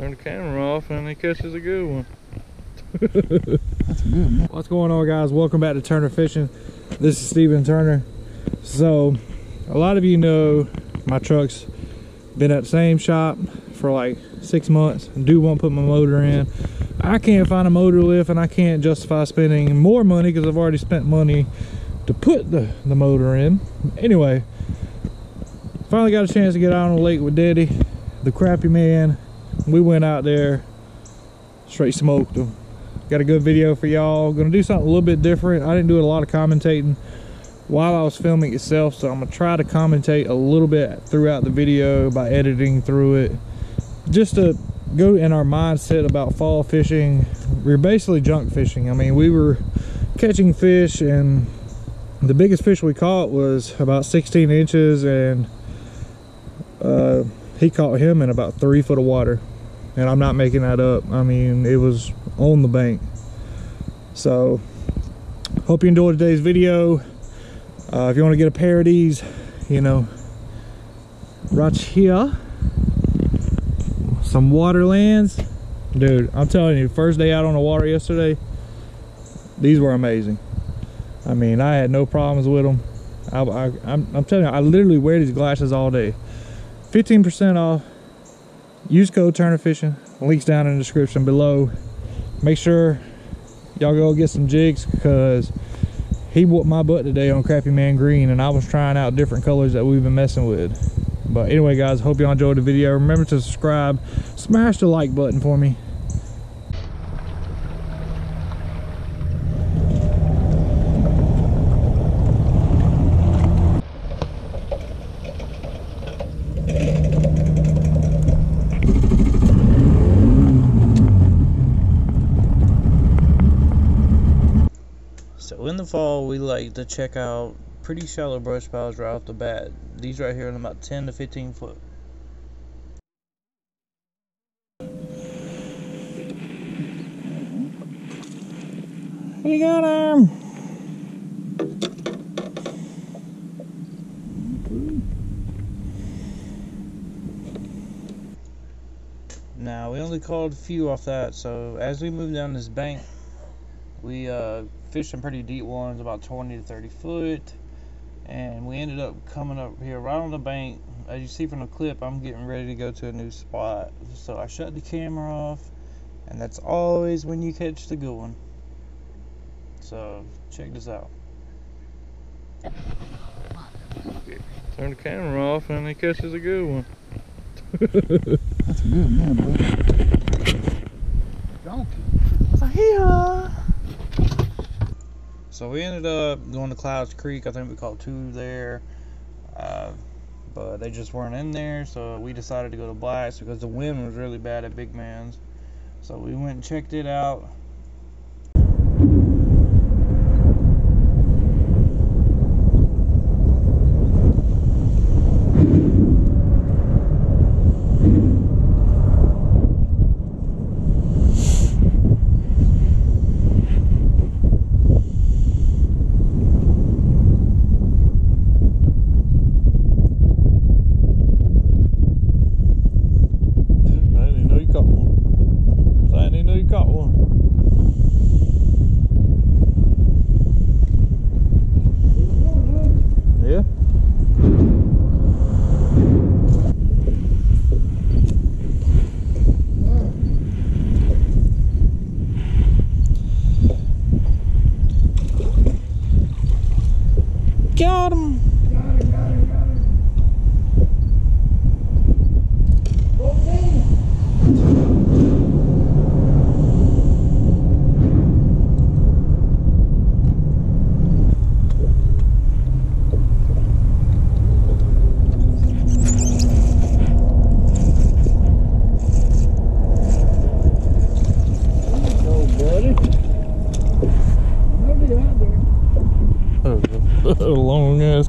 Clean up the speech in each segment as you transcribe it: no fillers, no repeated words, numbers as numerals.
Turn the camera off and he catches a good one. That's a good one. What's going on, guys? Welcome back to Turner Fishing. This is Steven Turner. So a lot of you know my truck's been at the same shop for like 6 months. I do want to put my motor in. I can't find a motor lift and I can't justify spending more money because I've already spent money to put the motor in. Anyway, finally got a chance to get out on the lake with Daddy, the Crappie Man. We went out there, straight smoked them. Got a good video for y'all. Gonna do something a little bit different. I didn't do a lot of commentating while I was filming itself, so I'm gonna try to commentate a little bit throughout the video by editing through it, just to go in our mindset about fall fishing. We're basically junk fishing. I mean, we were catching fish, and the biggest fish we caught was about 16 inches, and he caught him in about 3 foot of water. And I'm not making that up. I mean, it was on the bank. So, hope you enjoyed today's video. If you want to get a pair of these, you know, right here. Some Waterlands. Dude, I'm telling you, first day out on the water yesterday, these were amazing. I mean, I had no problems with them. I'm telling you, I literally wear these glasses all day. 15% off. Use code Turner Fishing. Links down in the description below. Make sure y'all go get some jigs, because he whooped my butt today on Crappie Man Green, and I was trying out different colors that we've been messing with. But anyway, guys, hope y'all enjoyed the video. Remember to subscribe. Smash the like button for me. So in the fall, we like to check out pretty shallow brush piles right off the bat. These right here are about 10 to 15 foot. We got him! Now, we only called a few off that, so as we move down this bank, we fished some pretty deep ones, about 20 to 30 foot. And we ended up coming up here right on the bank. As you see from the clip, I'm getting ready to go to a new spot. So I shut the camera off, and that's always when you catch the good one. So check this out. Turn the camera off and he catches a good one. That's a good man, buddy. Donkey. So here. So we ended up going to Clouds Creek. I think we caught two there, but they just weren't in there. So we decided to go to Blacks because the wind was really bad at Big Man's. So we went and checked it out.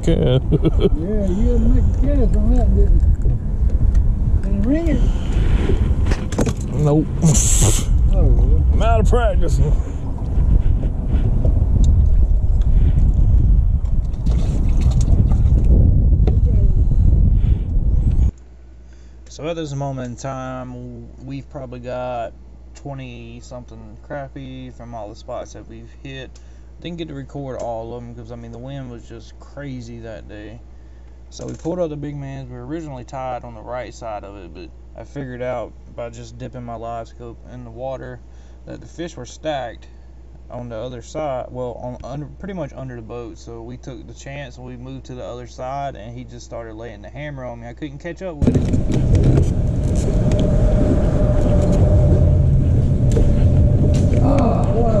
Yeah, you gotta make a cast on that, didn't you? Did it ring it? Nope. Oh, well. I'm out of practice. So at this moment in time, we've probably got 20 something crappie from all the spots that we've hit. Didn't get to record all of them because, I mean, the wind was just crazy that day. So we pulled out the Big Man's. We were originally tied on the right side of it, but I figured out by just dipping my live scope in the water that the fish were stacked on the other side, well, on under, pretty much under the boat. So we took the chance and we moved to the other side, and he just started laying the hammer on me. I couldn't catch up with it. Oh, whoa. A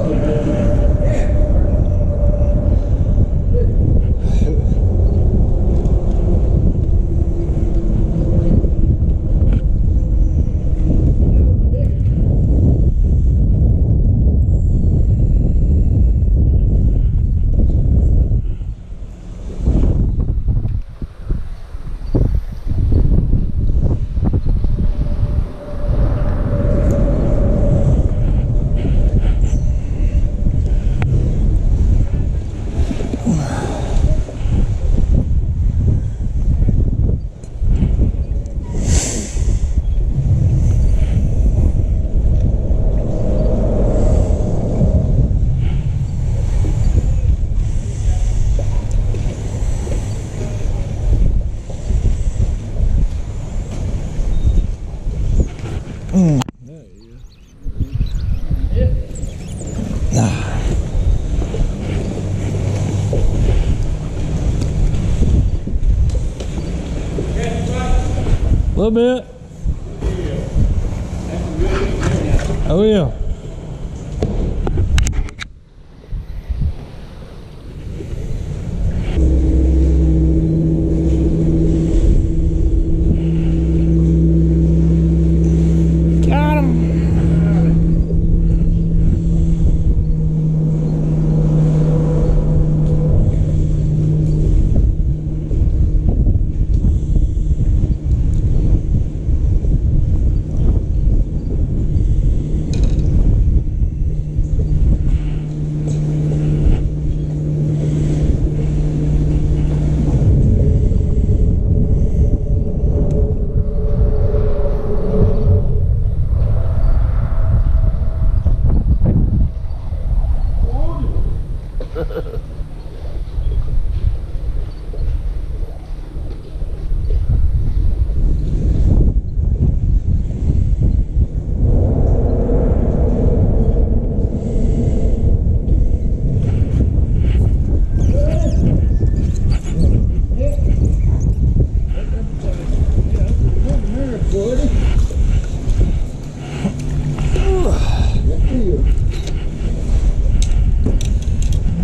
little bit. Oh yeah.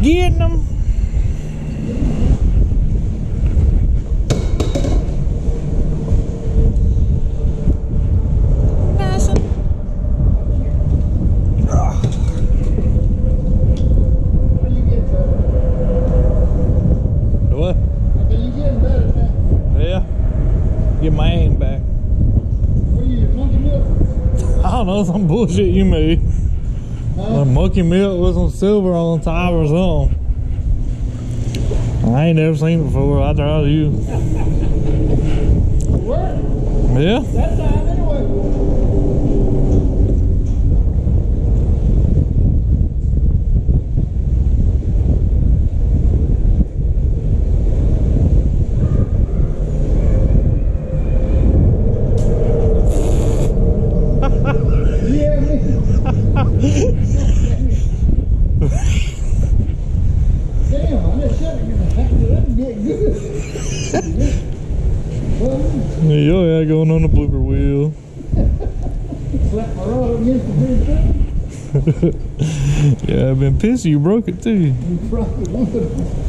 Getting them. Some bullshit you made. Huh? Like monkey milk with some silver on top or something. I ain't never seen it before. I tried you. It worked. Yeah. That time going on the blooper wheel. Slapped my rod against the big thing. Yeah, I've been pissed. You broke it too. You broke it one.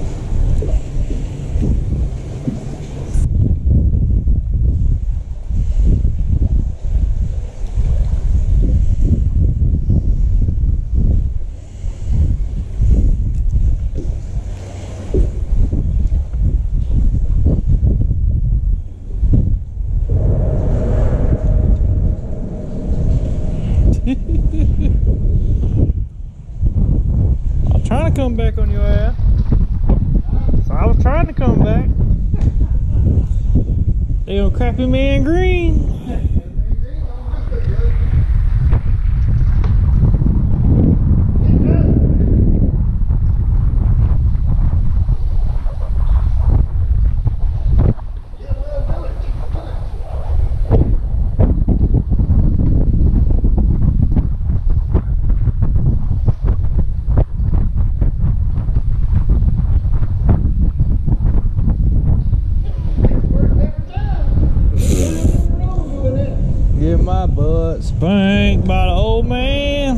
I'm trying to come back on your ass. So I was trying to come back. They on Crappie Man Green. Spanked by the old man.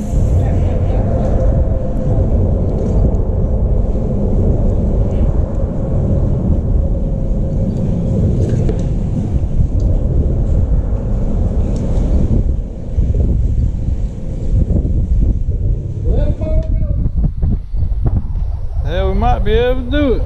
Yeah, we might be able to do it.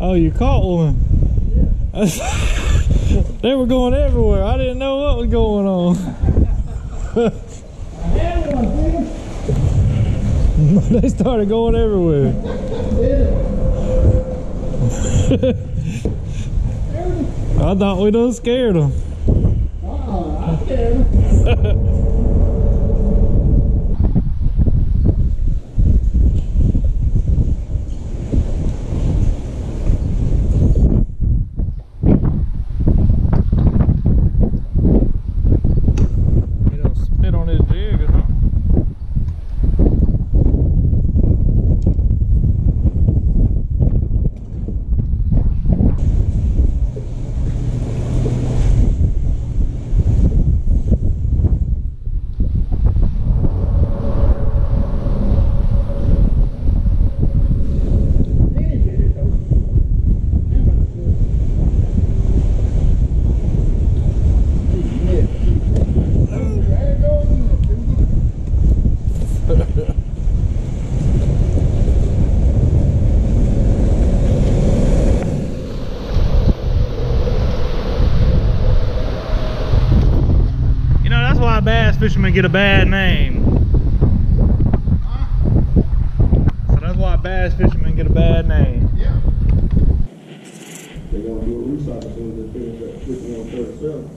Oh, you caught one. Yeah. They were going everywhere. I didn't know what was going on. I had one, dude. They started going everywhere. Yeah. I thought we done scared them. I scared them. Fishermen get a bad name. So that's why bass fishermen get a bad name. Yeah. They're gonna do a recycle as soon as they finish that fishing on 37.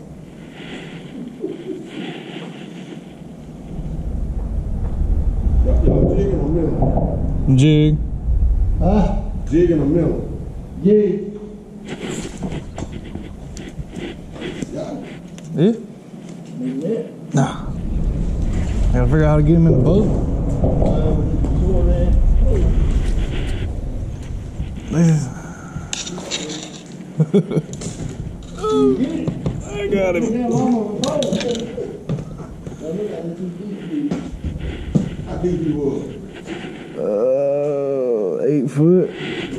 Got y'all jig in the middle. Jig. Huh? Jig in the middle. Jig. Yeah. Yeah? Nah. I gotta figure out how to get him in the boat. I got him. 8 foot.